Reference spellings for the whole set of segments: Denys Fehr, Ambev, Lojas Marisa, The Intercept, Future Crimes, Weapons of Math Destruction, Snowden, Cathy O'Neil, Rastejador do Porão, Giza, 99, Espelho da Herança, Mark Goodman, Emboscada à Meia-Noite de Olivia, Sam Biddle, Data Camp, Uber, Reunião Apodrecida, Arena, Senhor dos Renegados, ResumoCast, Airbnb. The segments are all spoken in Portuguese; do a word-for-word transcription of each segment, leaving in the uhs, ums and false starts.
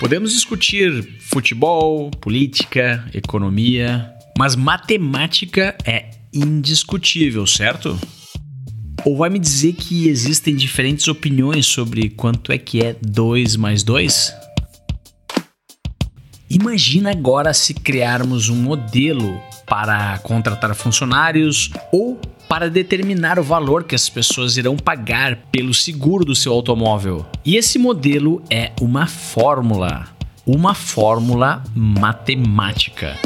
Podemos discutir futebol, política, economia, mas matemática é indiscutível, certo? Ou vai me dizer que existem diferentes opiniões sobre quanto é que é dois mais dois? Imagina agora se criarmos um modelo para contratar funcionários ou para determinar o valor que as pessoas irão pagar pelo seguro do seu automóvel. E esse modelo é uma fórmula, uma fórmula matemática.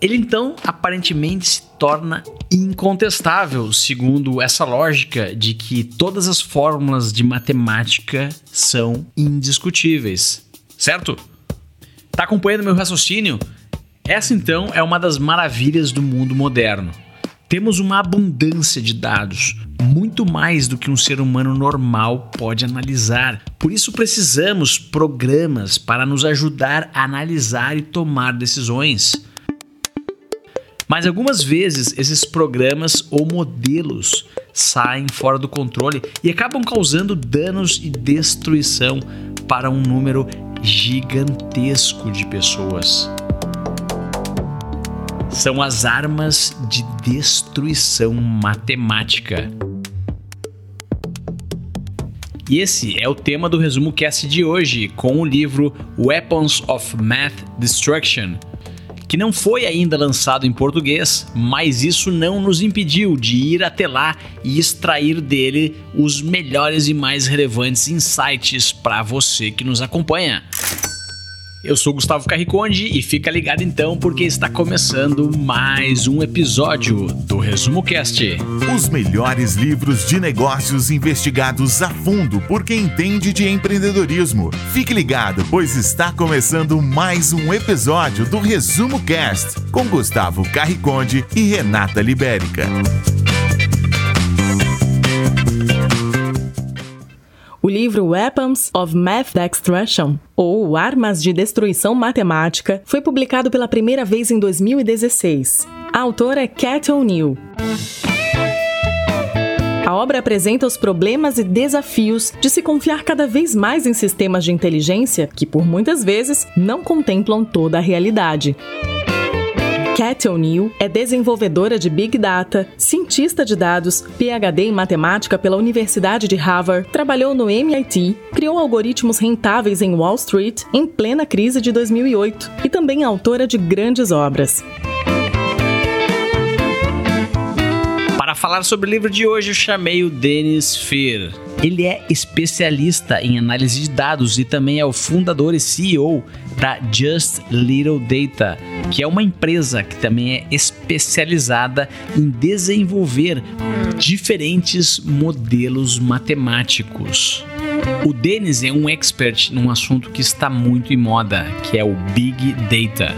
Ele então aparentemente se torna incontestável, segundo essa lógica de que todas as fórmulas de matemática são indiscutíveis, certo? Tá acompanhando meu raciocínio? Essa então é uma das maravilhas do mundo moderno. Temos uma abundância de dados, muito mais do que um ser humano normal pode analisar. Por isso precisamos de programas para nos ajudar a analisar e tomar decisões. Mas algumas vezes esses programas ou modelos saem fora do controle e acabam causando danos e destruição para um número gigantesco de pessoas. São as armas de destruição matemática. E esse é o tema do ResumoCast de hoje, com o livro Weapons of Math Destruction, que não foi ainda lançado em português, mas isso não nos impediu de ir até lá e extrair dele os melhores e mais relevantes insights para você que nos acompanha. Eu sou Gustavo Carriconde e fica ligado então porque está começando mais um episódio do ResumoCast. Os melhores livros de negócios investigados a fundo por quem entende de empreendedorismo. Fique ligado, pois está começando mais um episódio do ResumoCast com Gustavo Carriconde e Renata Libérica. O livro Weapons of Math Destruction, ou Armas de Destruição Matemática, foi publicado pela primeira vez em dois mil e dezesseis. A autora é Cathy O'Neil. A obra apresenta os problemas e desafios de se confiar cada vez mais em sistemas de inteligência que, por muitas vezes, não contemplam toda a realidade. Cathy O'Neil é desenvolvedora de Big Data, cientista de dados, PhD em matemática pela Universidade de Harvard, trabalhou no M I T, criou algoritmos rentáveis em Wall Street em plena crise de dois mil e oito e também é autora de grandes obras. Para falar sobre o livro de hoje, eu chamei o Denys Fehr. Ele é especialista em análise de dados e também é o fundador e C E O da Just A Little Data, que é uma empresa que também é especializada em desenvolver diferentes modelos matemáticos. O Denys é um expert num assunto que está muito em moda, que é o Big Data.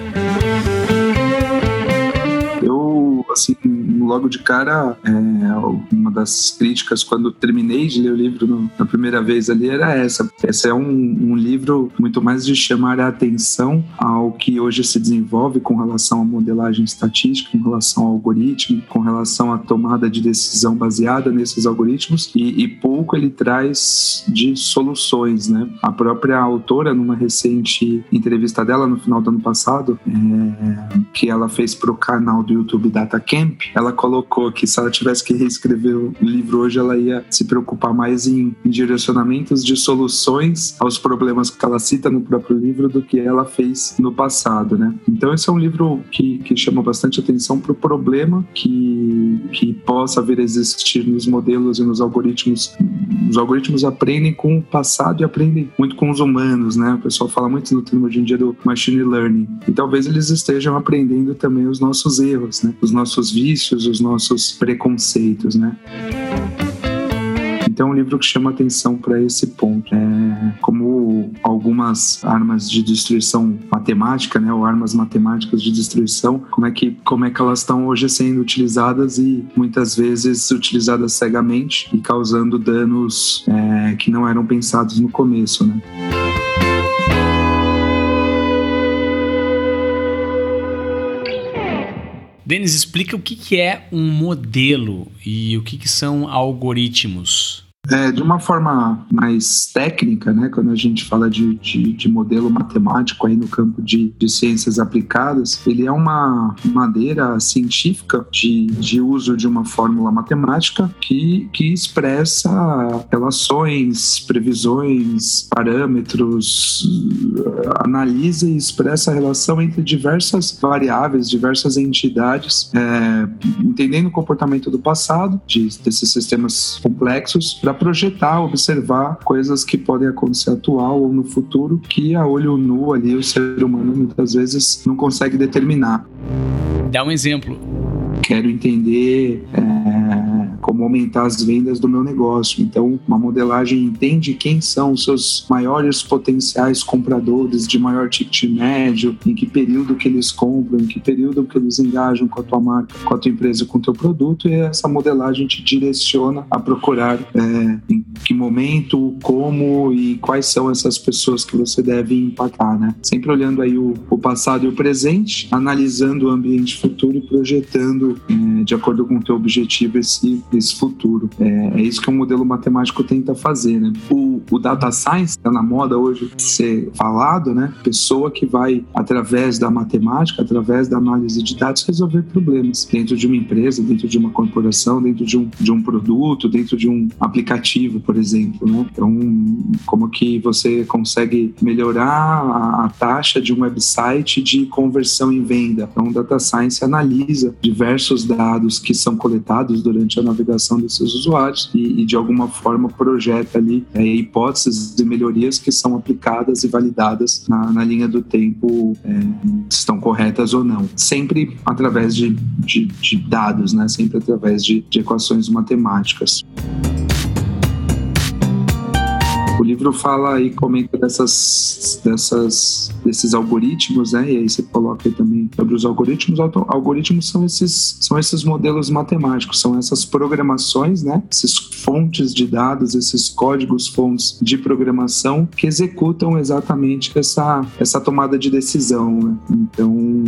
Assim, logo de cara, é, uma das críticas quando terminei de ler o livro no, na primeira vez ali era essa. Esse é um, um livro muito mais de chamar a atenção ao que hoje se desenvolve com relação à modelagem estatística, com relação ao algoritmo, com relação à tomada de decisão baseada nesses algoritmos e, e pouco ele traz de soluções, né? A própria autora, numa recente entrevista dela no final do ano passado, é, que ela fez para o canal do YouTube Data Camp, ela colocou que se ela tivesse que reescrever o livro hoje, ela ia se preocupar mais em, em direcionamentos de soluções aos problemas que ela cita no próprio livro do que ela fez no passado, né? Então esse é um livro que, que chama bastante atenção para o problema que, que possa vir a existir nos modelos e nos algoritmos. Os algoritmos aprendem com o passado e aprendem muito com os humanos, né? O pessoal fala muito no termo hoje em dia do machine learning. E talvez eles estejam aprendendo também os nossos erros, né? Os nossos vícios, os nossos preconceitos, né? Então é um livro que chama atenção para esse ponto. É, como algumas armas de destruição matemática, né, ou armas matemáticas de destruição, como é que, como é que elas estão hoje sendo utilizadas e muitas vezes utilizadas cegamente e causando danos é, que não eram pensados no começo, né? Denys, explica o que é um modelo e o que são algoritmos. É, de uma forma mais técnica, né, quando a gente fala de, de, de modelo matemático aí no campo de, de ciências aplicadas, ele é uma maneira científica de, de uso de uma fórmula matemática que, que expressa relações, previsões, parâmetros, analisa e expressa a relação entre diversas variáveis, diversas entidades, é, entendendo o comportamento do passado de, desses sistemas complexos para projetar, observar coisas que podem acontecer atual ou no futuro que a olho nu ali o ser humano muitas vezes não consegue determinar. Dá um exemplo. Quero entender é, como aumentar as vendas do meu negócio. Então, uma modelagem entende quem são os seus maiores potenciais compradores de maior ticket médio, em que período que eles compram, em que período que eles engajam com a tua marca, com a tua empresa, com o teu produto, e essa modelagem te direciona a procurar é, em que momento, como e quais são essas pessoas que você deve impactar, né? Sempre olhando aí o, o passado e o presente, analisando o ambiente futuro e projetando de acordo com o teu objetivo esse, esse futuro. É, é isso que o modelo matemático tenta fazer, né? O, o data science está na moda hoje ser falado, né? Pessoa que vai, através da matemática, através da análise de dados, resolver problemas dentro de uma empresa, dentro de uma corporação, dentro de um, de um produto, dentro de um aplicativo, por exemplo, né? Então, como que você consegue melhorar a, a taxa de um website de conversão em venda? Então, o data science analisa diversos diversos dados que são coletados durante a navegação desses usuários e, e de alguma forma projeta ali é, hipóteses de melhorias que são aplicadas e validadas na, na linha do tempo, é, se estão corretas ou não, sempre através de, de, de dados, né? Sempre através de, de equações matemáticas. O livro fala e comenta dessas, dessas, desses algoritmos, né? E aí você coloca aí também sobre os algoritmos. Algoritmos são esses, são esses modelos matemáticos, são essas programações, né? Essas fontes de dados, esses códigos-fontes de programação que executam exatamente essa, essa tomada de decisão, né? Então,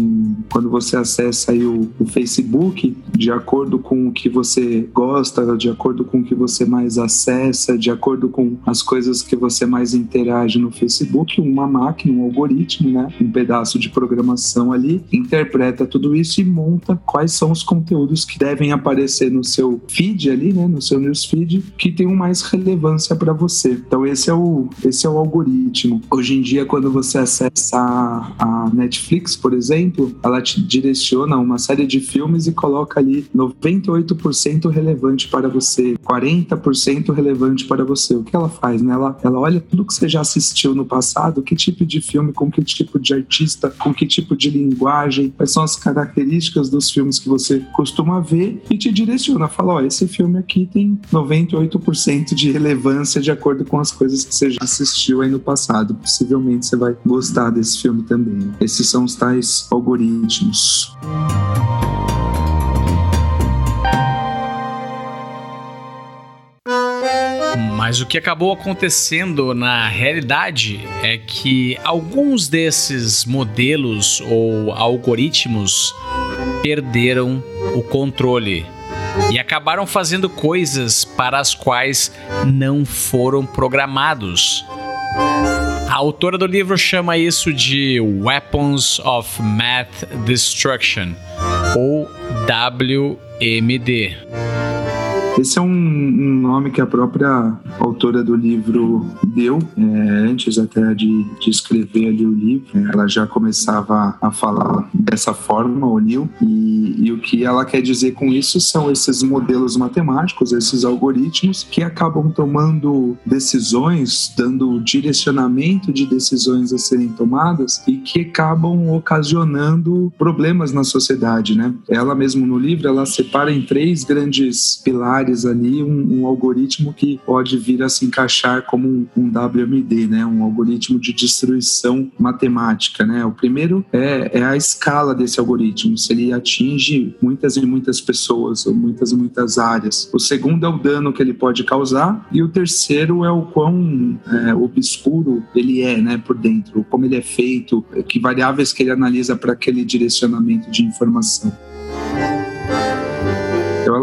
quando você acessa aí o, o Facebook, de acordo com o que você gosta, de acordo com o que você mais acessa, de acordo com as coisas que você mais interage no Facebook, uma máquina, um algoritmo, né, um pedaço de programação ali, interpreta tudo isso e monta quais são os conteúdos que devem aparecer no seu feed ali, né, no seu newsfeed, que tenham mais relevância para você. Então esse é, o, esse é o algoritmo. Hoje em dia, quando você acessa a, a Netflix, por exemplo, ela te direciona uma série de filmes e coloca ali noventa e oito por cento relevante para você, quarenta por cento relevante para você. O que ela faz? Né? Ela, ela olha tudo que você já assistiu no passado, que tipo de filme, com que tipo de artista, com que tipo de linguagem, quais são as características dos filmes que você costuma ver e te direciona, fala, ó, esse filme aqui tem noventa e oito por cento de relevância de acordo com as coisas que você já assistiu aí no passado, possivelmente você vai gostar desse filme também. Esses são os tais algoritmos. Mas o que acabou acontecendo na realidade é que alguns desses modelos ou algoritmos perderam o controle e acabaram fazendo coisas para as quais não foram programados. A autora do livro chama isso de Weapons of Math Destruction, ou W M D. Esse é um, um nome que a própria autora do livro deu, é, antes até de, de escrever ali o livro. Ela já começava a falar dessa forma, O'Neil, e, e o que ela quer dizer com isso são esses modelos matemáticos, esses algoritmos que acabam tomando decisões, dando direcionamento de decisões a serem tomadas e que acabam ocasionando problemas na sociedade, né? Ela mesmo no livro, ela separa em três grandes pilares ali, um, um algoritmo que pode vir a se encaixar como um, um W M D, né? Um algoritmo de destruição matemática, né? O primeiro é, é a escala desse algoritmo, se ele atinge muitas e muitas pessoas, ou muitas e muitas áreas. O segundo é o dano que ele pode causar, e o terceiro é o quão é, obscuro ele é, né? Por dentro, como ele é feito, que variáveis que ele analisa para aquele direcionamento de informação.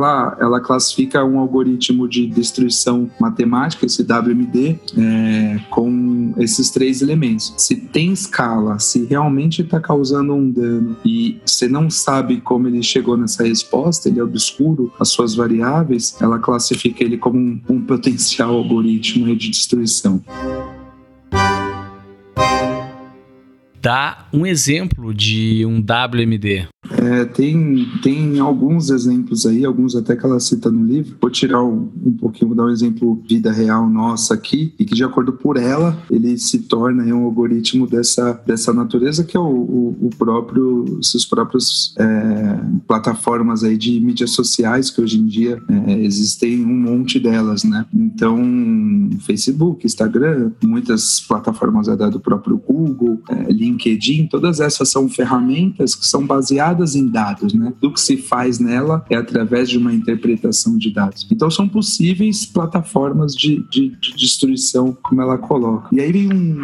ela, ela classifica um algoritmo de destruição matemática, esse W M D, é, com esses três elementos. Se tem escala, se realmente está causando um dano e você não sabe como ele chegou nessa resposta, ele é obscuro, as suas variáveis, ela classifica ele como um, um potencial algoritmo de destruição. Dá um exemplo de um W M D. É, tem, tem alguns exemplos aí, alguns até que ela cita no livro. Vou tirar um, um pouquinho, vou dar um exemplo vida real nossa aqui, e que de acordo por ela, ele se torna um algoritmo dessa, dessa natureza, que é o, o, o próprio, esses próprios é, plataformas aí de mídias sociais, que hoje em dia é, existem um monte delas, né? Então, Facebook, Instagram, muitas plataformas é do próprio Google, é, LinkedIn, todas essas são ferramentas que são baseadas em dados, né? Do que se faz nela é através de uma interpretação de dados. Então são possíveis plataformas de, de, de destruição, como ela coloca. E aí vem um,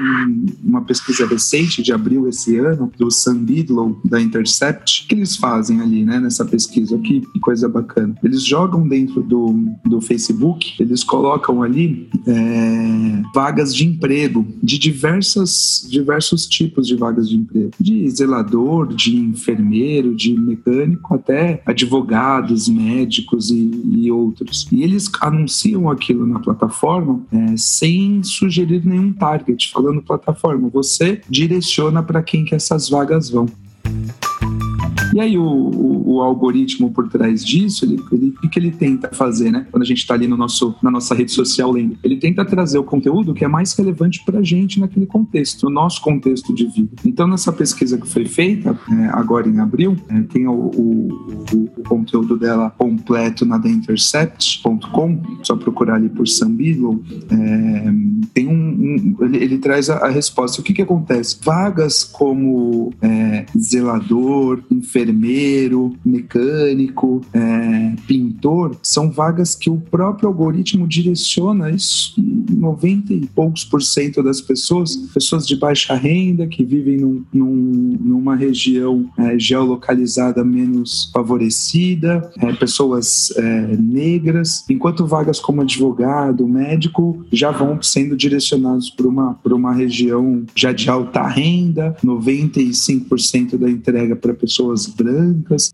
uma pesquisa recente de abril esse ano, do Sam Biddle, da Intercept, que eles fazem ali, né? Nessa pesquisa, que coisa bacana. Eles jogam dentro do, do Facebook, eles colocam ali é, vagas de emprego, de diversas, diversos tipos de vagas de emprego, de zelador, de enfermeiro, de mecânico, até advogados, médicos e, e outros. E eles anunciam aquilo na plataforma é, sem sugerir nenhum target, falando plataforma, você direciona para quem que essas vagas vão. E aí o, o, o algoritmo por trás disso, ele, ele, o que ele tenta fazer, né? Quando a gente está ali no nosso, na nossa rede social lendo, ele tenta trazer o conteúdo que é mais relevante para a gente naquele contexto, no nosso contexto de vida. Então, nessa pesquisa que foi feita, é, agora em abril, é, tem o, o, o, o conteúdo dela completo na the intercept ponto com, só procurar ali por Sam Biddle, é, tem um, um, ele, ele traz a, a resposta. O que que acontece? Vagas como é, zelador, enfermeiro, mecânico, é, pintor, são vagas que o próprio algoritmo direciona isso, noventa e poucos por cento das pessoas, pessoas de baixa renda, que vivem num, num, numa região é, geolocalizada menos favorecida, é, pessoas é, negras, enquanto vagas como advogado, médico, já vão sendo direcionados para uma, para uma região já de alta renda, noventa e cinco por cento da entrega para pessoas brancas.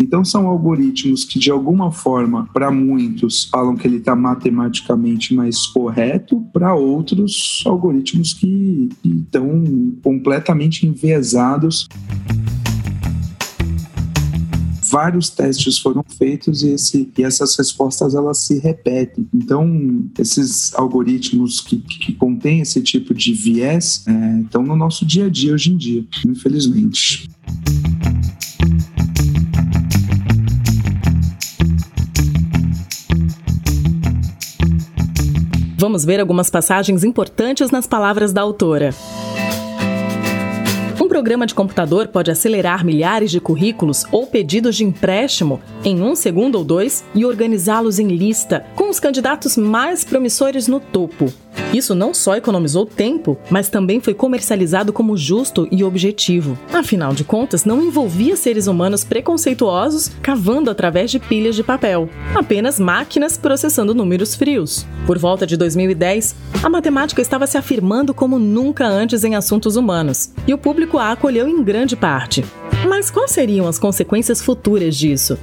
Então são algoritmos que de alguma forma, para muitos, falam que ele está matematicamente mais correto, para outros algoritmos que estão completamente enviesados. Vários testes foram feitos e, esse, e essas respostas elas se repetem. Então, esses algoritmos que, que contêm esse tipo de viés é, estão no nosso dia a dia hoje em dia, infelizmente. Vamos ver algumas passagens importantes nas palavras da autora. Um programa de computador pode acelerar milhares de currículos ou pedidos de empréstimo em um segundo ou dois e organizá-los em lista, com os candidatos mais promissores no topo. Isso não só economizou tempo, mas também foi comercializado como justo e objetivo. Afinal de contas, não envolvia seres humanos preconceituosos cavando através de pilhas de papel, apenas máquinas processando números frios. Por volta de dois mil e dez, a matemática estava se afirmando como nunca antes em assuntos humanos, e o público a acolheu em grande parte. Mas quais seriam as consequências futuras disso?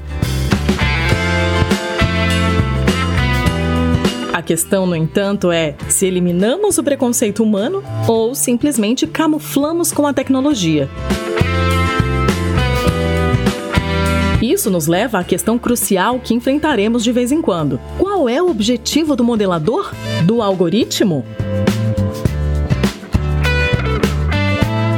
A questão, no entanto, é se eliminamos o preconceito humano ou simplesmente camuflamos com a tecnologia. Isso nos leva à questão crucial que enfrentaremos de vez em quando. Qual é o objetivo do modelador? Do algoritmo?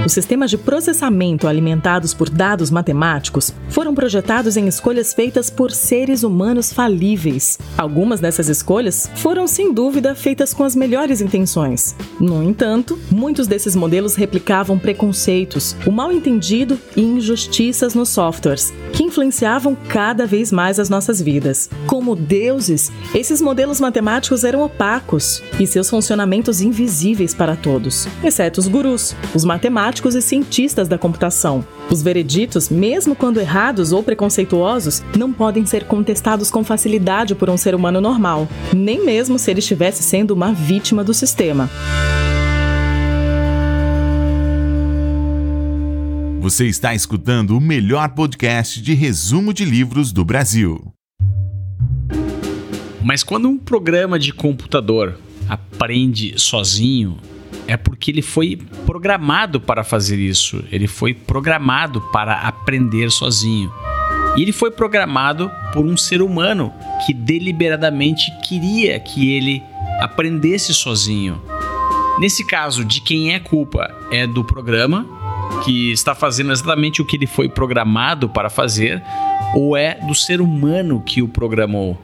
Os sistemas de processamento alimentados por dados matemáticos foram projetados em escolhas feitas por seres humanos falíveis. Algumas dessas escolhas foram, sem dúvida, feitas com as melhores intenções. No entanto, muitos desses modelos replicavam preconceitos, o mal-entendido e injustiças nos softwares, que influenciavam cada vez mais as nossas vidas. Como deuses, esses modelos matemáticos eram opacos e seus funcionamentos invisíveis para todos, exceto os gurus, os matemáticos matemáticos e cientistas da computação. Os vereditos, mesmo quando errados ou preconceituosos, não podem ser contestados com facilidade por um ser humano normal, nem mesmo se ele estivesse sendo uma vítima do sistema. Você está escutando o melhor podcast de resumo de livros do Brasil. Mas quando um programa de computador aprende sozinho, é porque ele foi programado para fazer isso. Ele foi programado para aprender sozinho. E ele foi programado por um ser humano que deliberadamente queria que ele aprendesse sozinho. Nesse caso, de quem é culpa? É do programa, que está fazendo exatamente o que ele foi programado para fazer, ou é do ser humano que o programou?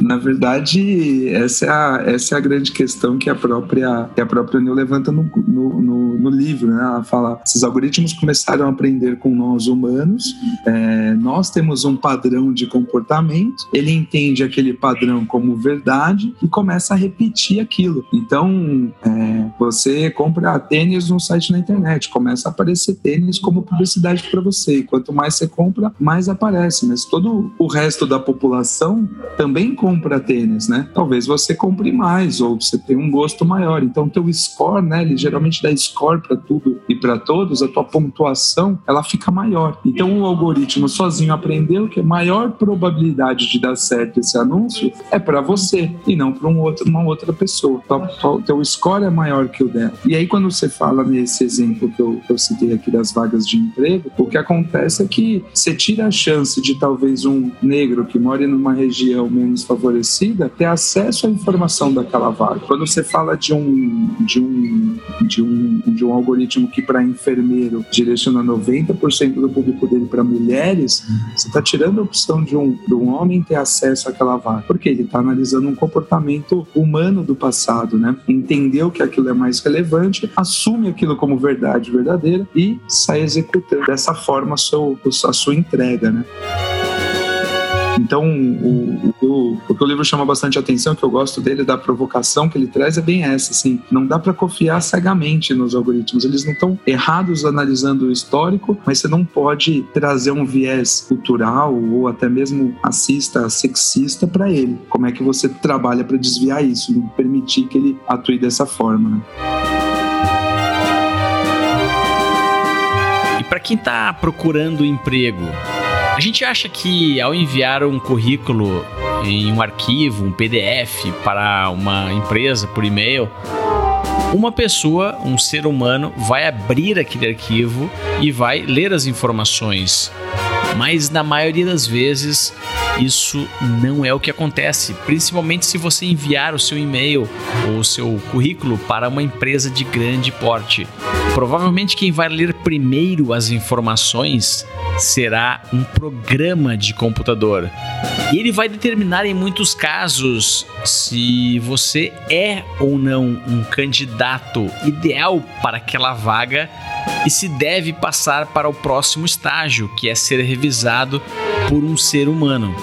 Na verdade, essa é a, essa é a grande questão que a própria, que a própria Neil levanta no, no, no, no livro, né? Ela fala, esses algoritmos começaram a aprender com nós humanos, é, nós temos um padrão de comportamento, ele entende aquele padrão como verdade e começa a repetir aquilo. Então, é, você compra tênis num site na internet, começa a aparecer tênis como publicidade para você, e quanto mais você compra, mais aparece, mas todo o resto da população também compra tênis, né? Talvez você compre mais ou você tenha um gosto maior. Então, teu score, né? Ele geralmente dá score para tudo e para todos. A tua pontuação, ela fica maior. Então, o algoritmo sozinho aprendeu que a maior probabilidade de dar certo esse anúncio é para você e não para um outro, uma outra pessoa. O teu score é maior que o dela. E aí, quando você fala nesse exemplo que eu, que eu citei aqui das vagas de emprego, o que acontece é que você tira a chance de talvez um negro que mora numa região menos favorecida ter acesso à informação daquela vaga. Quando você fala de um de um, de um, de um algoritmo que para enfermeiro direciona noventa por cento do público dele para mulheres, você está tirando a opção de um, de um homem ter acesso àquela vaga, porque ele está analisando um comportamento humano do passado, né? Entendeu que aquilo é mais relevante, assume aquilo como verdade verdadeira e sai executando dessa forma a sua, a sua entrega, né? Então, o, o, o que o livro chama bastante atenção, que eu gosto dele, da provocação que ele traz, é bem essa, assim, não dá para confiar cegamente nos algoritmos, eles não estão errados analisando o histórico, mas você não pode trazer um viés cultural ou até mesmo racista, sexista para ele. Como é que você trabalha para desviar isso, não permitir que ele atue dessa forma, né? E para quem está procurando emprego, a gente acha que ao enviar um currículo em um arquivo, um P D F para uma empresa por e-mail, uma pessoa, um ser humano, vai abrir aquele arquivo e vai ler as informações. Mas na maioria das vezes isso não é o que acontece, principalmente se você enviar o seu e-mail ou o seu currículo para uma empresa de grande porte. Provavelmente quem vai ler primeiro as informações será um programa de computador. E ele vai determinar em muitos casos se você é ou não um candidato ideal para aquela vaga e se deve passar para o próximo estágio, que é ser revisado por um ser humano.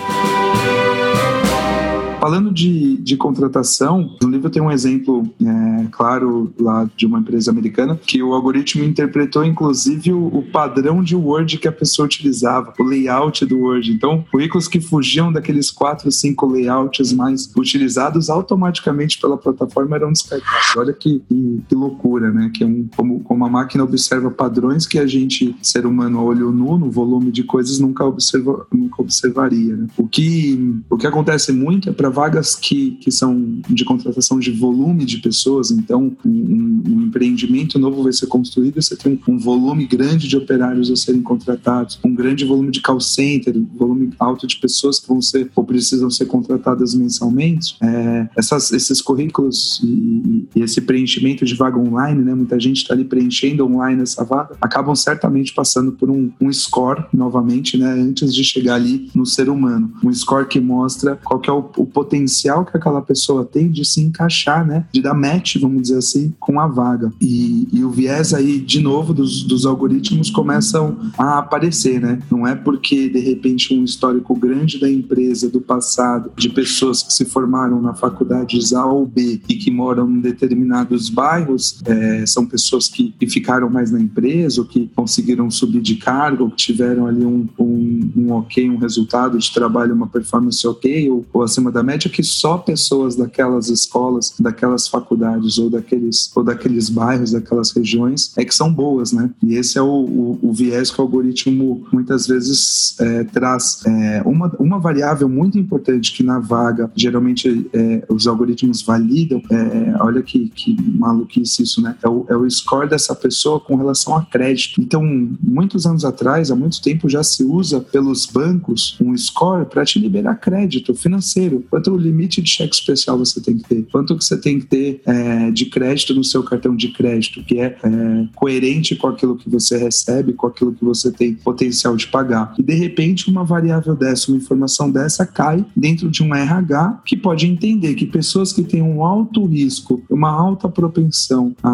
Falando de, de contratação, no livro tem um exemplo, é, claro, lá de uma empresa americana, que o algoritmo interpretou, inclusive, o, o padrão de Word que a pessoa utilizava, o layout do Word. Então, currículos que fugiam daqueles quatro, cinco layouts mais utilizados automaticamente pela plataforma eram descartados. Olha que, que, que loucura, né? Que é um, como, como a máquina observa padrões que a gente, ser humano, a olho nu, no volume de coisas, nunca, observa, nunca observaria, né? O que, o que acontece muito é para vagas que, que são de contratação de volume de pessoas, então um, um, um empreendimento novo vai ser construído, você tem um, um volume grande de operários a serem contratados, um grande volume de call center, um volume alto de pessoas que vão ser ou precisam ser contratadas mensalmente. É, essas, esses currículos e, e esse preenchimento de vaga online, né, muita gente está ali preenchendo online essa vaga, acabam certamente passando por um, um score novamente, né, antes de chegar ali no ser humano. Um score que mostra qual que é o, o potencial potencial que aquela pessoa tem de se encaixar, né? De dar match, vamos dizer assim, com a vaga. E, e o viés aí, de novo, dos, dos algoritmos começam a aparecer, né? Não é porque, de repente, um histórico grande da empresa do passado, de pessoas que se formaram na faculdades A ou B e que moram em determinados bairros, é, são pessoas que, que ficaram mais na empresa, ou que conseguiram subir de cargo, ou que tiveram ali um, um, um ok, um resultado de trabalho, uma performance ok, ou, ou acima da média, que só pessoas daquelas escolas, daquelas faculdades ou daqueles, ou daqueles bairros, daquelas regiões, é que são boas, né? E esse é o, o, o viés que o algoritmo muitas vezes é, traz. É, uma, uma variável muito importante que na vaga, geralmente é, os algoritmos validam, é, olha que, que maluquice isso, né? É o, é o score dessa pessoa com relação a crédito. Então, muitos anos atrás, há muito tempo, já se usa pelos bancos um score para te liberar crédito financeiro. Quanto o limite de cheque especial você tem que ter? Quanto que você tem que ter é, de crédito no seu cartão de crédito, que é, é coerente com aquilo que você recebe, com aquilo que você tem potencial de pagar. E, de repente, uma variável dessa, uma informação dessa, cai dentro de um R H que pode entender que pessoas que têm um alto risco, uma alta propensão a,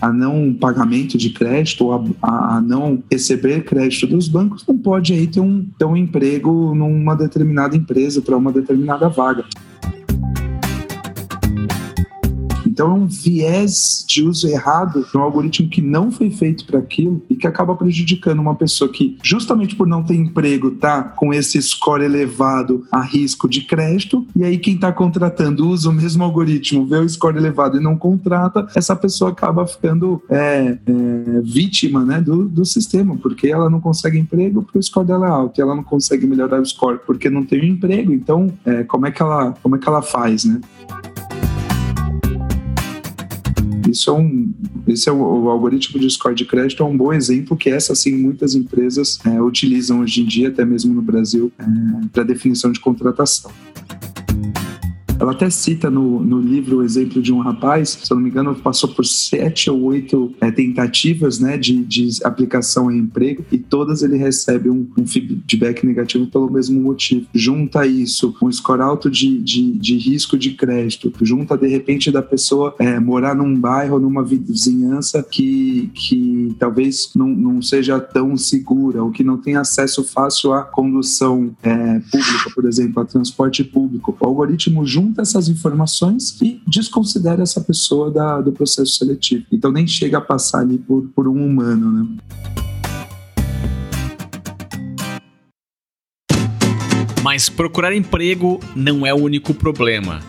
a, a não pagamento de crédito ou a, a, a não receber crédito dos bancos, não pode aí ter um, ter um emprego numa determinada empresa para uma determinada vaga. Então é um viés de uso errado de um algoritmo que não foi feito para aquilo e que acaba prejudicando uma pessoa que, justamente por não ter emprego, tá com esse score elevado a risco de crédito, e aí quem está contratando usa o mesmo algoritmo, vê o score elevado e não contrata, essa pessoa acaba ficando é, é, vítima, né, do, do sistema, porque ela não consegue emprego porque o score dela é alto, e ela não consegue melhorar o score porque não tem emprego. Então é, como, é que ela, como é que ela faz, né? Isso é um, esse é o, o algoritmo de score de crédito é um bom exemplo que essa sim muitas empresas é, utilizam hoje em dia, até mesmo no Brasil, é, para definição de contratação. Ela até cita no, no livro o exemplo de um rapaz, se eu não me engano, passou por sete ou oito é, tentativas, né, de, de aplicação em emprego, e todas ele recebe um, um feedback negativo pelo mesmo motivo. Junta isso, um score alto de, de, de risco de crédito, junta de repente da pessoa é, morar num bairro, numa vizinhança que, que talvez não, não seja tão segura, ou que não tenha acesso fácil à condução é, pública, por exemplo, a transporte público. O algoritmo junta essas informações e desconsidera essa pessoa da, do processo seletivo. Então nem chega a passar ali por, por um humano, né? Mas procurar emprego não é o único problema.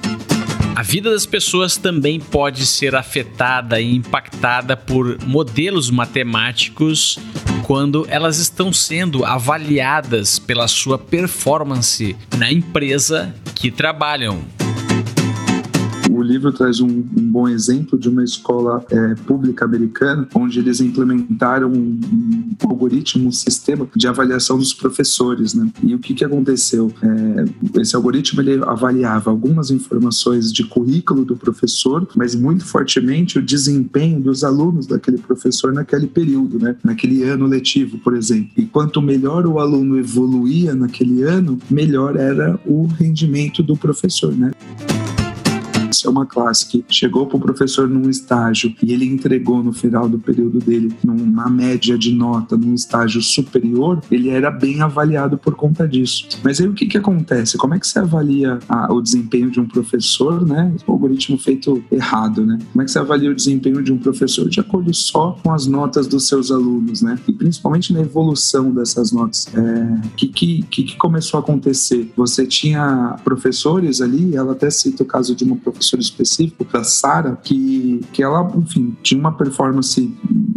A vida das pessoas também pode ser afetada e impactada por modelos matemáticos quando elas estão sendo avaliadas pela sua performance na empresa que trabalham. O livro traz um, um bom exemplo de uma escola é, pública americana, onde eles implementaram um, um algoritmo, um sistema de avaliação dos professores, né? E o que, que aconteceu? É, esse algoritmo ele avaliava algumas informações de currículo do professor, mas muito fortemente o desempenho dos alunos daquele professor naquele período, né? Naquele ano letivo, por exemplo. E quanto melhor o aluno evoluía naquele ano, melhor era o rendimento do professor, né? É uma classe que chegou para o professor num estágio e ele entregou no final do período dele uma média de nota num estágio superior, ele era bem avaliado por conta disso. Mas aí o que, que acontece? Como é que você avalia a, o desempenho de um professor, né? O algoritmo feito errado, né? Como é que você avalia o desempenho de um professor de acordo só com as notas dos seus alunos, né? E principalmente na evolução dessas notas. O é, que, que, que começou a acontecer? Você tinha professores ali, ela até cita o caso de uma professora específico, da Sara, que, que ela, enfim, tinha uma performance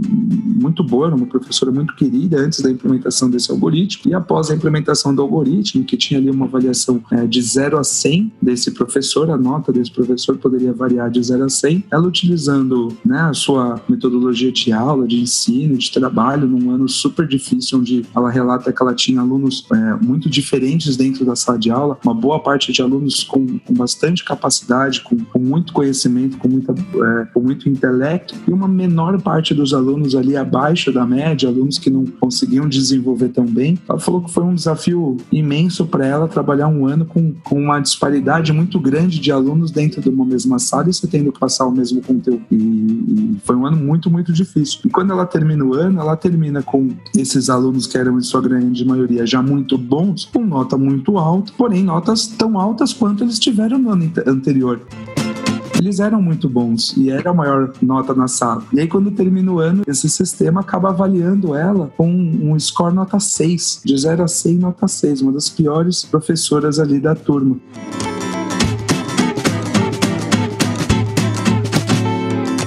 muito boa, era uma professora muito querida antes da implementação desse algoritmo, e após a implementação do algoritmo, que tinha ali uma avaliação é, de zero a cem desse professor, a nota desse professor poderia variar de zero a cem, ela utilizando, né, a sua metodologia de aula, de ensino, de trabalho, num ano super difícil, onde ela relata que ela tinha alunos é, muito diferentes dentro da sala de aula, uma boa parte de alunos com, com bastante capacidade, com com muito conhecimento, com, muita, é, com muito intelecto, e uma menor parte dos alunos ali abaixo abaixo da média, alunos que não conseguiam desenvolver tão bem. Ela falou que foi um desafio imenso para ela trabalhar um ano com, com uma disparidade muito grande de alunos dentro de uma mesma sala e você tendo que passar o mesmo conteúdo. E, e foi um ano muito, muito difícil. E quando ela termina o ano, ela termina com esses alunos que eram, em sua grande maioria, já muito bons, com nota muito alta, porém notas tão altas quanto eles tiveram no ano anterior. Eles eram muito bons e era a maior nota na sala. E aí, quando termina o ano, esse sistema acaba avaliando ela com um score nota seis, de zero a cem, nota seis, uma das piores professoras ali da turma.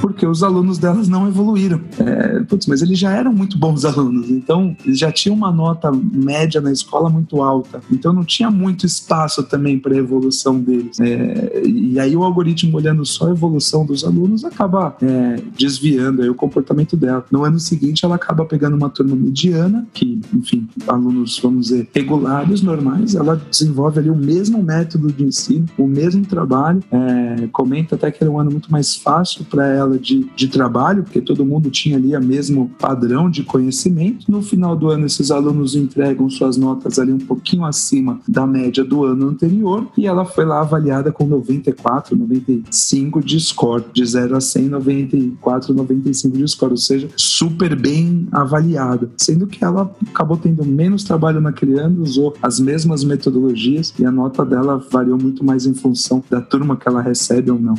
Porque os alunos delas não evoluíram. É, putz, mas eles já eram muito bons alunos, então eles já tinham uma nota média na escola muito alta, então não tinha muito espaço também para a evolução deles. É, e aí o algoritmo, olhando só a evolução dos alunos, acaba é, desviando aí o comportamento dela. No ano seguinte, ela acaba pegando uma turma mediana, que, enfim, alunos, vamos dizer, regulares, normais, ela desenvolve ali o mesmo método de ensino, o mesmo trabalho, é, comenta até que era um ano muito mais fácil para ela de De, de trabalho, porque todo mundo tinha ali o mesmo padrão de conhecimento. No final do ano, esses alunos entregam suas notas ali um pouquinho acima da média do ano anterior e ela foi lá avaliada com noventa e quatro, noventa e cinco de score, de zero a cem, noventa e quatro, noventa e cinco de score, ou seja, super bem avaliada, sendo que ela acabou tendo menos trabalho naquele ano, usou as mesmas metodologias e a nota dela variou muito mais em função da turma que ela recebe ou não.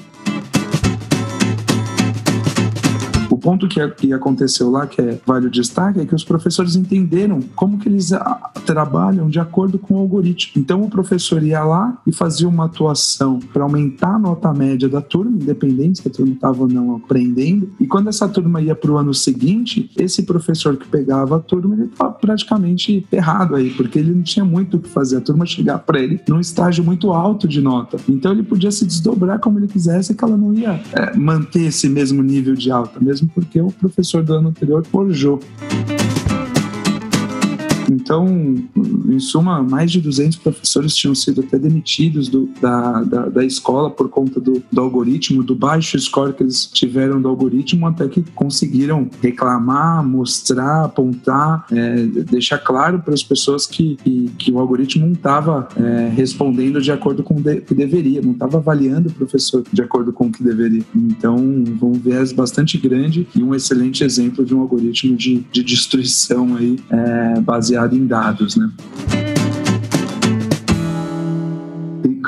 O ponto que aconteceu lá, que é, vale o destaque, é que os professores entenderam como que eles a, trabalham de acordo com o algoritmo. Então o professor ia lá e fazia uma atuação para aumentar a nota média da turma, independente se a turma estava ou não aprendendo, e quando essa turma ia para o ano seguinte, esse professor que pegava a turma, ele estava praticamente errado aí, porque ele não tinha muito o que fazer, a turma chegava para ele num estágio muito alto de nota, então ele podia se desdobrar como ele quisesse, que ela não ia é, manter esse mesmo nível de alta, mesmo porque o professor do ano anterior forjou. Então, em suma, mais de duzentos professores tinham sido até demitidos do, da, da, da escola por conta do, do algoritmo, do baixo score que eles tiveram do algoritmo, até que conseguiram reclamar, mostrar, apontar, é, deixar claro para as pessoas que, que, que o algoritmo não estava é, respondendo de acordo com o de, que deveria, não estava avaliando o professor de acordo com o que deveria. Então, um viés bastante grande e um excelente exemplo de um algoritmo de, de destruição aí, é, baseado em dados, né?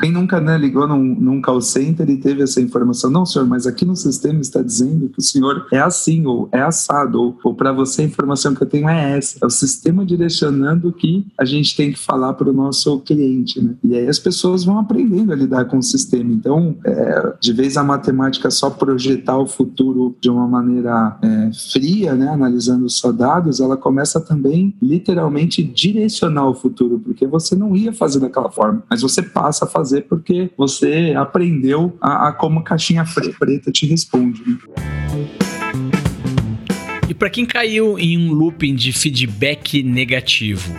Quem nunca, né, ligou num, num call center e teve essa informação? Não, senhor, mas aqui no sistema está dizendo que o senhor é assim, ou é assado, ou, ou para você a informação que eu tenho é essa. É o sistema direcionando o que a gente tem que falar para o nosso cliente, né? E aí as pessoas vão aprendendo a lidar com o sistema. Então, é, de vez a matemática só projetar o futuro de uma maneira é, fria, né, analisando só dados, ela começa também, literalmente, direcionar o futuro, porque você não ia fazer daquela forma, mas você passa a fazer porque você aprendeu a, a como caixinha preta te responde. E para quem caiu em um looping de feedback negativo,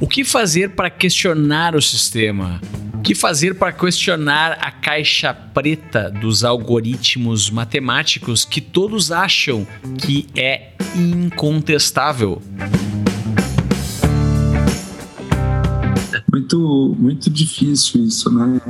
o que fazer para questionar o sistema? O que fazer para questionar a caixa preta dos algoritmos matemáticos que todos acham que é incontestável? Muito, muito difícil isso, né?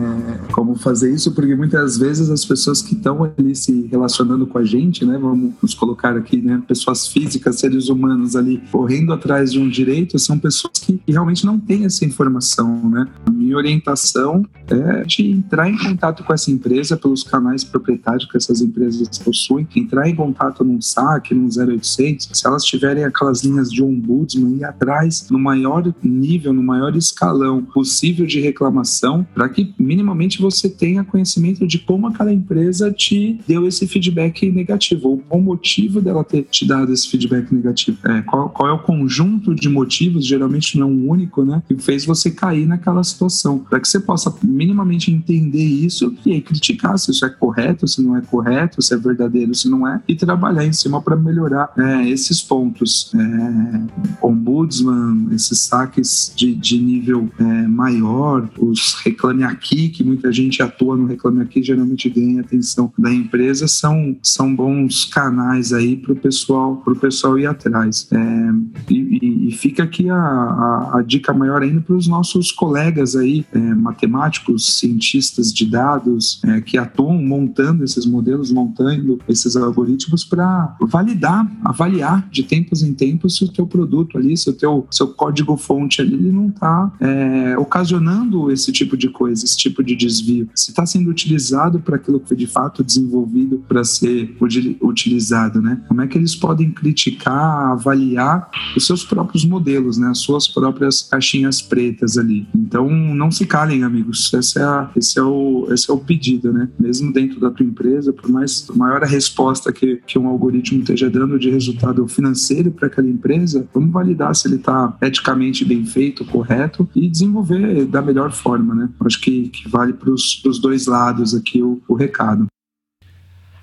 Como fazer isso, porque muitas vezes as pessoas que estão ali se relacionando com a gente, né? Vamos nos colocar aqui, né? Pessoas físicas, seres humanos ali correndo atrás de um direito, são pessoas que realmente não têm essa informação, né? A minha orientação é de entrar em contato com essa empresa pelos canais proprietários que essas empresas possuem, entrar em contato num S A C, num zero oitocentos, se elas tiverem aquelas linhas de ombudsman, ir atrás no maior nível, no maior escalão possível de reclamação, para que minimamente você tenha conhecimento de como aquela empresa te deu esse feedback negativo, ou qual o motivo dela ter te dado esse feedback negativo. É, qual, qual é o conjunto de motivos, geralmente não é um único, né, que fez você cair naquela situação. informação, para que você possa minimamente entender isso e aí criticar se isso é correto, se não é correto, se é verdadeiro, se não é, e trabalhar em cima para melhorar é, esses pontos. É, ombudsman, esses saques de, de nível é, maior, os Reclame Aqui, que muita gente atua no Reclame Aqui, geralmente ganha atenção da empresa, são, são bons canais aí para o pessoal, pro pessoal ir atrás. É, e, e fica aqui a, a, a dica maior ainda para os nossos colegas aí, é, matemáticos, cientistas de dados, é, que atuam montando esses modelos, montando esses algoritmos para validar, avaliar de tempos em tempos se o teu produto ali, se o teu seu código-fonte ali ele não está é, ocasionando esse tipo de coisa, esse tipo de desvio. Se está sendo utilizado para aquilo que foi de fato desenvolvido para ser utilizado, né? Como é que eles podem criticar, avaliar os seus próprios modelos, né? As suas próprias caixinhas pretas ali. Então, não se calem, amigos. Essa é a, esse, é o, esse é o pedido, né? Mesmo dentro da tua empresa, por mais por maior a resposta que, que um algoritmo esteja dando de resultado financeiro para aquela empresa, vamos validar se ele está eticamente bem feito, correto, e desenvolver da melhor forma, né? Acho que, que vale para os dois lados aqui o, o recado.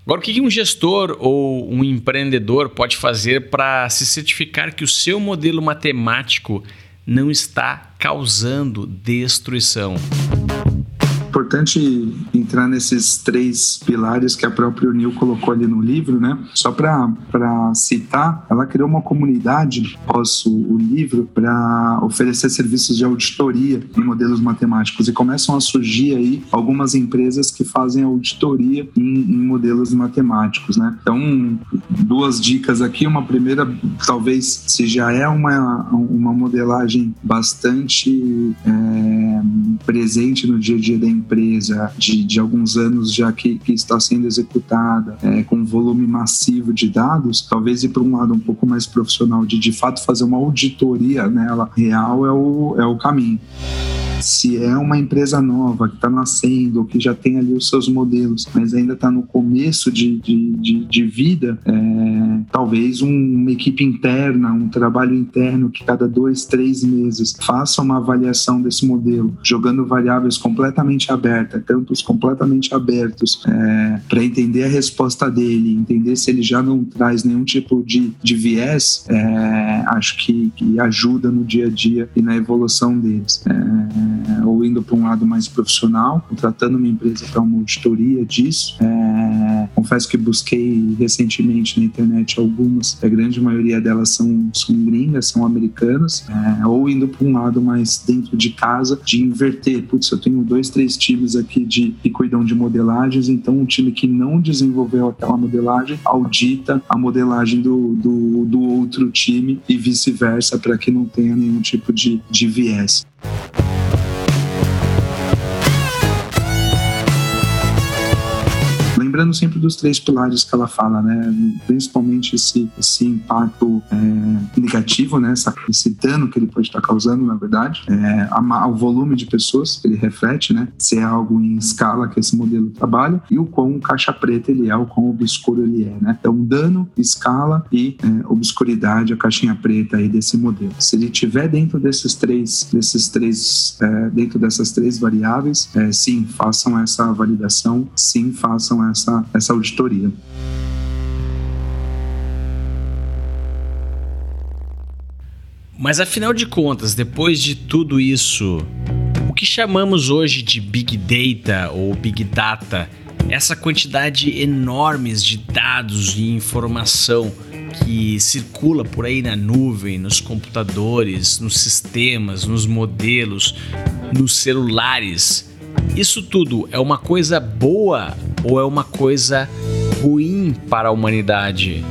Agora, o que um gestor ou um empreendedor pode fazer para se certificar que o seu modelo matemático não está causando destruição? Importante entrar nesses três pilares que a própria O'Neil colocou ali no livro, né? Só para citar, ela criou uma comunidade após o livro para oferecer serviços de auditoria em modelos matemáticos, e começam a surgir aí algumas empresas que fazem auditoria em, em modelos matemáticos, né? Então, duas dicas aqui. Uma primeira, talvez, se já é uma, uma modelagem bastante é, presente no dia a dia da empresa, empresa de, de alguns anos já que, que está sendo executada é, com um volume massivo de dados, talvez ir para um lado um pouco mais profissional de de fato fazer uma auditoria nela real é o, é o caminho. Se é uma empresa nova que está nascendo, que já tem ali os seus modelos, mas ainda está no começo de, de, de, de vida, é, talvez um, uma equipe interna, um trabalho interno que cada dois, três meses faça uma avaliação desse modelo, jogando variáveis completamente abertas, campos completamente abertos, é, para entender a resposta dele, entender se ele já não traz nenhum tipo de, de viés, é, acho que, que ajuda no dia a dia e na evolução deles. É, ou indo para um lado mais profissional, contratando uma empresa para uma auditoria disso. É, confesso que busquei recentemente na internet algumas, a grande maioria delas são, são gringas, são americanas. É, ou indo para um lado mais dentro de casa, de inverter. Putz, eu tenho dois, três times aqui de, que cuidam de modelagens, então um time que não desenvolveu aquela modelagem audita a modelagem do, do, do outro time e vice-versa, para que não tenha nenhum tipo de, de viés. Lembrando sempre dos três pilares que ela fala, né? Principalmente esse, esse impacto é, negativo, né? Esse dano que ele pode estar causando, na verdade, é, a, o volume de pessoas que ele reflete, né? Se é algo em escala que esse modelo trabalha, e o quão caixa preta ele é, o quão obscuro ele é, né? Então, dano, escala e é, obscuridade, a caixinha preta aí desse modelo. Se ele tiver dentro desses três, desses três é, dentro dessas três variáveis, é, sim, façam essa validação, sim, façam essa Essa, essa auditoria. Mas afinal de contas, depois de tudo isso, o que chamamos hoje de Big Data ou Big Data, essa quantidade enorme de dados e informação que circula por aí na nuvem, nos computadores, nos sistemas, nos modelos, nos celulares, isso tudo é uma coisa boa ou é uma coisa ruim para a humanidade?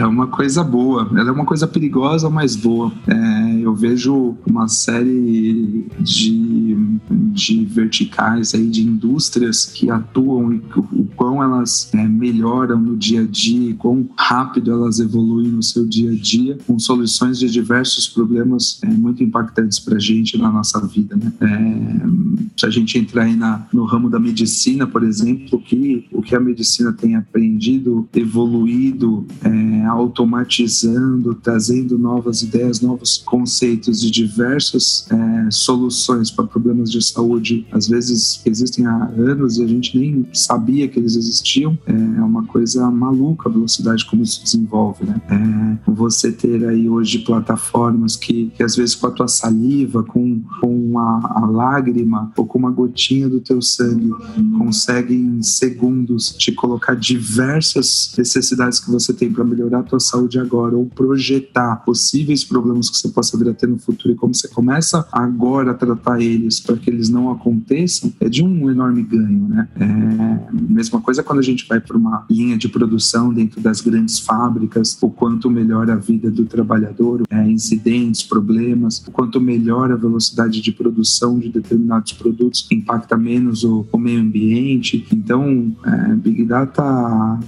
É uma coisa boa. Ela é uma coisa perigosa, mas boa. É, eu vejo uma série de, de verticais aí, de indústrias que atuam e o quão elas é, melhoram no dia a dia e quão rápido elas evoluem no seu dia a dia, com soluções de diversos problemas é, muito impactantes para a gente na nossa vida, né? É, se a gente entrar aí na, no ramo da medicina, por exemplo, que, o que a medicina tem aprendido, evoluído, É, automatizando, trazendo novas ideias, novos conceitos de diversos é, é, soluções para problemas de saúde, às vezes existem há anos e a gente nem sabia que eles existiam. É uma coisa maluca a velocidade como isso desenvolve, né? É, você ter aí hoje plataformas que, que às vezes com a tua saliva, com, com a, a lágrima ou com uma gotinha do teu sangue conseguem em segundos te colocar diversas necessidades que você tem para melhorar a tua saúde agora ou projetar possíveis problemas que você possa vir a ter no futuro, e como você começa agora a tratar eles para que eles não aconteçam, é de um enorme ganho, né? É, mesma coisa quando a gente vai para uma linha de produção dentro das grandes fábricas, o quanto melhora a vida do trabalhador, é, incidentes, problemas, o quanto melhora a velocidade de produção de determinados produtos, impacta menos o, o meio ambiente. Então, é, Big Data,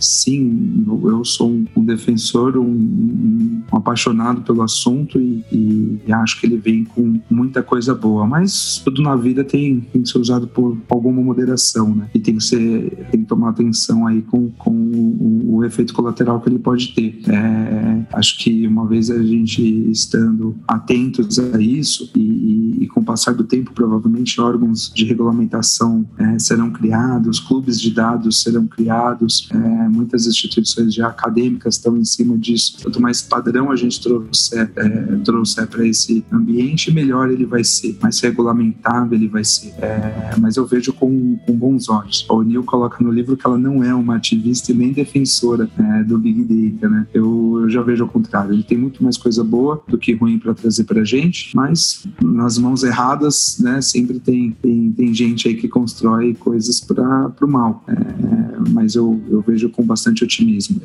sim, eu sou um, um defensor, um, um apaixonado pelo assunto e, e, e acho que ele vem com muita coisa boa, mas tudo na vida tem, tem que ser usado por alguma moderação, né? E tem que ser, tem que tomar atenção aí com, com o, o efeito colateral que ele pode ter. É, acho que uma vez a gente estando atentos a isso e, e, e com o passar do tempo, provavelmente órgãos de regulamentação é, serão criados, clubes de dados serão criados, é, muitas instituições já acadêmicas estão em cima disso. Quanto mais padrão a gente trouxer, é, trouxer para esse ambiente, melhor ele vai ser, mais regulamentado ele vai ser. É, mas eu vejo com, com bons olhos. A O'Neil coloca no livro que ela não é uma ativista e nem defensora é, do Big Data, né? Eu, eu já vejo ao contrário. Ele tem muito mais coisa boa do que ruim para trazer para a gente, mas nas mãos erradas, né, sempre tem, tem, tem gente aí que constrói coisas para o mal. É, mas eu, eu vejo com bastante otimismo.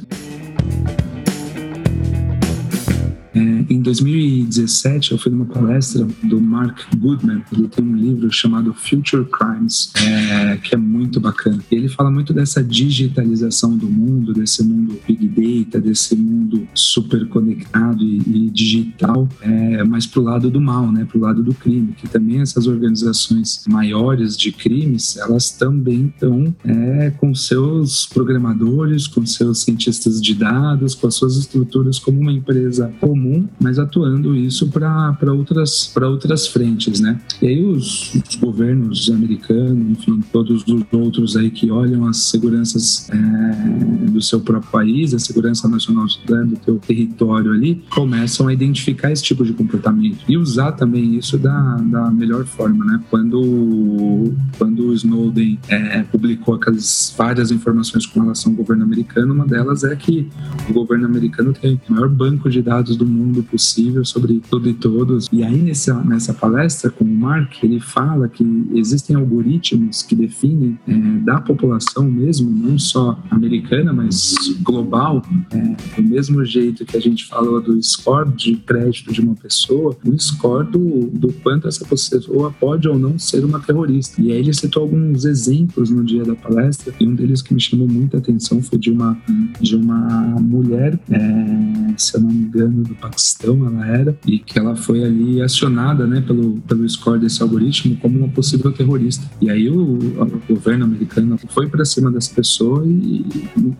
Em dois mil e dezessete, eu fui numa palestra do Mark Goodman. Ele tem um livro chamado Future Crimes, é, que é muito bacana. Ele fala muito dessa digitalização do mundo, desse mundo Big Data, desse mundo super conectado e, e digital, é, mas pro lado do mal, né, pro lado do crime, que também essas organizações maiores de crimes, elas também estão é, com seus programadores, com seus cientistas de dados, com as suas estruturas como uma empresa comum, mas atuando isso para outras, pra outras frentes, né? E aí os, os governos americanos, enfim, todos os outros aí que olham as seguranças é, do seu próprio país, a segurança nacional do teu território ali, começam a identificar esse tipo de comportamento e usar também isso da, da melhor forma, né? Quando, quando o Snowden é, publicou aquelas várias informações com relação ao governo americano, uma delas é que o governo americano tem o maior banco de dados do mundo possível sobre tudo e todos. E aí nessa, nessa palestra com o Mark, ele fala que existem algoritmos que definem é, da população mesmo, não só americana, mas global, é, do mesmo jeito que a gente falou do score de crédito de uma pessoa, o score do, do quanto essa pessoa pode ou não ser uma terrorista. E aí ele citou alguns exemplos no dia da palestra, e um deles que me chamou muita atenção foi de uma, de uma mulher, é, se eu não me engano, do Paquistão, ela era, e que ela foi ali acionada, né, pelo, pelo score desse algoritmo como uma possível terrorista. E aí o, o governo americano foi para cima dessa pessoa e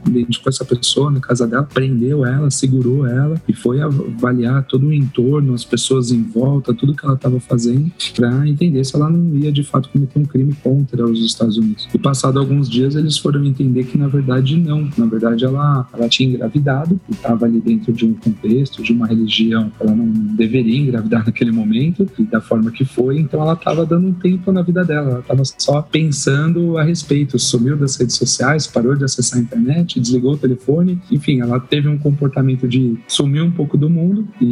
identificou essa pessoa na casa dela, prendeu ela, segurou ela e foi avaliar todo o entorno, as pessoas em volta, tudo que ela estava fazendo, para entender se ela não ia de fato cometer um crime contra os Estados Unidos. E passado alguns dias eles foram entender que na verdade não, na verdade ela, ela tinha engravidado e estava ali dentro de um contexto, de uma religião, ela não deveria engravidar naquele momento e da forma que foi, então ela estava dando um tempo na vida dela, ela estava só pensando a respeito, sumiu das redes sociais, parou de acessar a internet, desligou o telefone, enfim, ela teve um comportamento de sumir um pouco do mundo e,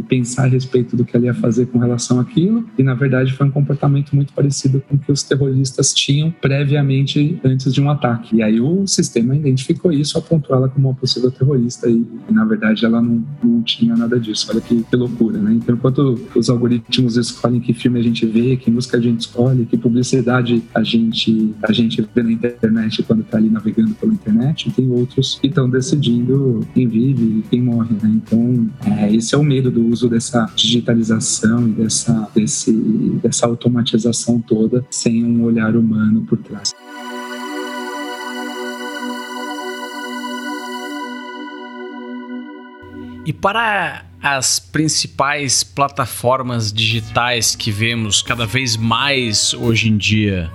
e pensar a respeito do que ela ia fazer com relação àquilo, e na verdade foi um comportamento muito parecido com o que os terroristas tinham previamente antes de um ataque, e aí o sistema identificou isso, apontou ela como uma possível terrorista e, e na verdade ela não, não tinha tinha nada disso. Olha que, que loucura, né? Então, enquanto os algoritmos escolhem que filme a gente vê, que música a gente escolhe, que publicidade a gente, a gente vê na internet quando tá ali navegando pela internet, tem outros que estão decidindo quem vive e quem morre, né? Então, é, esse é o medo do uso dessa digitalização e dessa, desse, dessa automatização toda sem um olhar humano por trás. E para as principais plataformas digitais que vemos cada vez mais hoje em dia,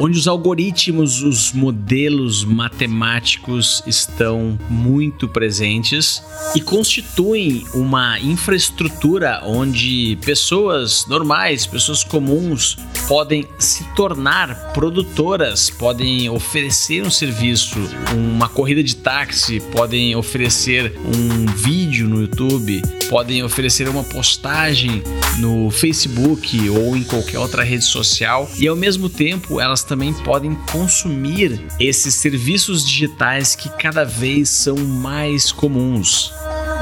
onde os algoritmos, os modelos matemáticos estão muito presentes e constituem uma infraestrutura onde pessoas normais, pessoas comuns, podem se tornar produtoras, podem oferecer um serviço, uma corrida de táxi, podem oferecer um vídeo no YouTube, podem oferecer uma postagem no Facebook ou em qualquer outra rede social e, ao mesmo tempo, elas também podem consumir esses serviços digitais que cada vez são mais comuns.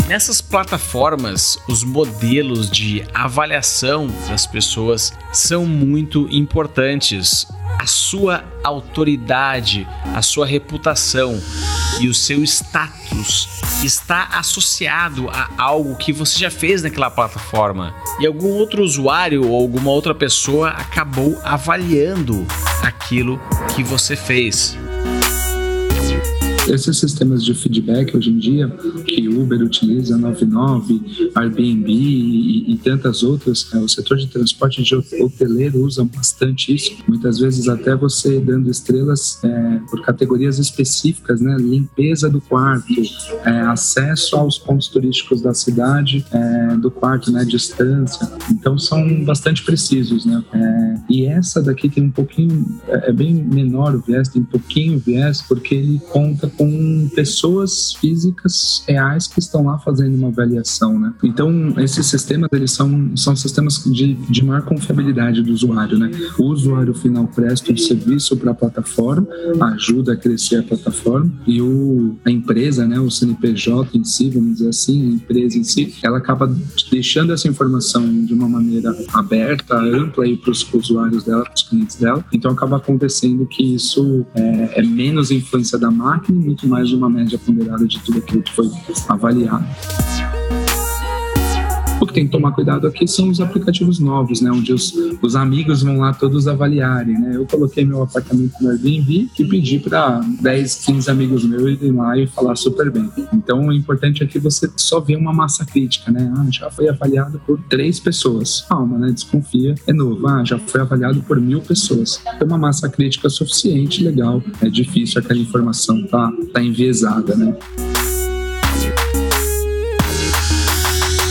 Nessas plataformas, os modelos de avaliação das pessoas são muito importantes. A sua autoridade, a sua reputação e o seu status está associado a algo que você já fez naquela plataforma e algum outro usuário ou alguma outra pessoa acabou avaliando aquilo que você fez. Esses sistemas de feedback hoje em dia, que Uber utiliza, noventa e nove, Airbnb e, e tantas outras, o setor de transporte de hoteleiro usa bastante isso. Muitas vezes até você dando estrelas é, por categorias específicas, né? Limpeza do quarto, é, acesso aos pontos turísticos da cidade, é, do quarto, né? Distância. Então são bastante precisos, né? É, e essa daqui tem um pouquinho, é, é bem menor o viés, tem um pouquinho viés, porque ele conta com pessoas físicas reais que estão lá fazendo uma avaliação, né? Então, esses sistemas, eles são, são sistemas de, de maior confiabilidade do usuário, né? O usuário final presta um serviço para a plataforma, ajuda a crescer a plataforma e o, a empresa, né? O C N P J em si, vamos dizer assim, a empresa em si, ela acaba deixando essa informação de uma maneira aberta, ampla aí para os usuários dela, para os clientes dela. Então, acaba acontecendo que isso é, é menos influência da máquina, muito mais de uma média ponderada de tudo aquilo que foi avaliado. O que tem que tomar cuidado aqui são os aplicativos novos, né? Onde os, os amigos vão lá todos avaliarem, né? Eu coloquei meu apartamento no Airbnb e pedi para dez, quinze amigos meus irem lá e falar super bem. Então, o importante é que você só vê uma massa crítica, né? Ah, já foi avaliado por três pessoas. Calma, né? Desconfia. É novo. Ah, já foi avaliado por mil pessoas. Então, uma massa crítica suficiente, legal. É difícil aquela informação tá, tá enviesada, né?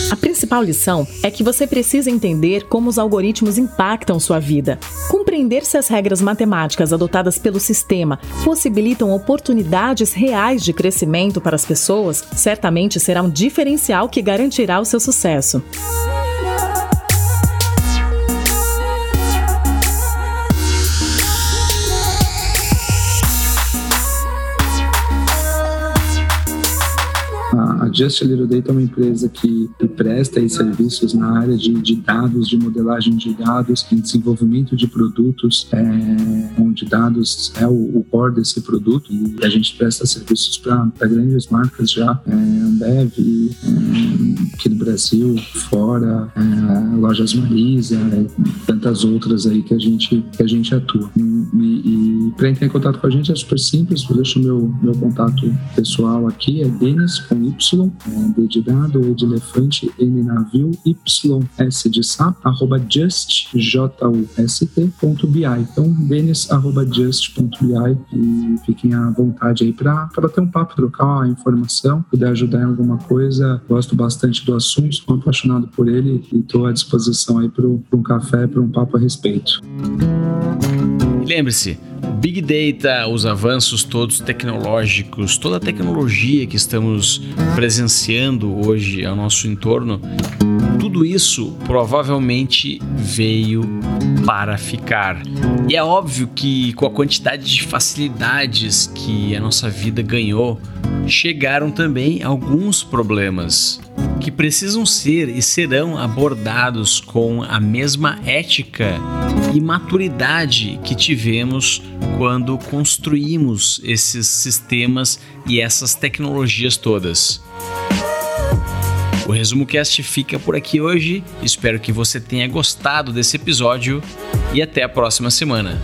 A principal lição é que você precisa entender como os algoritmos impactam sua vida. Compreender se as regras matemáticas adotadas pelo sistema possibilitam oportunidades reais de crescimento para as pessoas, certamente será um diferencial que garantirá o seu sucesso. A Just A Little Data é uma empresa que presta aí serviços na área de, de dados, de modelagem de dados, em desenvolvimento de produtos, é, onde dados é o, o core desse produto. E a gente presta serviços para grandes marcas já, é, Ambev, é, aqui no Brasil, fora, é, Lojas Marisa, é, tantas outras aí que a gente, que a gente atua. E, e, e para entrar em contato com a gente é super simples, eu deixo o meu, meu contato pessoal aqui, é Denys com Y, D de dado, E de elefante, N navio, Y, S de sapo, arroba just, J-U-S-T, ponto B I. Então, Denys, arroba just, ponto B I, e fiquem à vontade aí para ter um papo, trocar a informação, puder ajudar em alguma coisa. Gosto bastante do assunto, estou apaixonado por ele e estou à disposição aí para um café, para um papo a respeito. Lembre-se, Big Data, os avanços todos tecnológicos, toda a tecnologia que estamos presenciando hoje ao nosso entorno, tudo isso provavelmente veio para ficar. E é óbvio que com a quantidade de facilidades que a nossa vida ganhou, chegaram também alguns problemas que precisam ser e serão abordados com a mesma ética e maturidade que tivemos quando construímos esses sistemas e essas tecnologias todas. O ResumoCast fica por aqui hoje, espero que você tenha gostado desse episódio e até a próxima semana.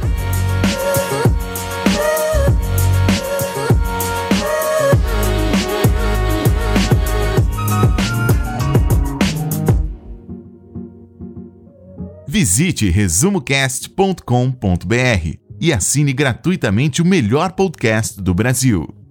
Visite resumo cast ponto com ponto br e assine gratuitamente o melhor podcast do Brasil.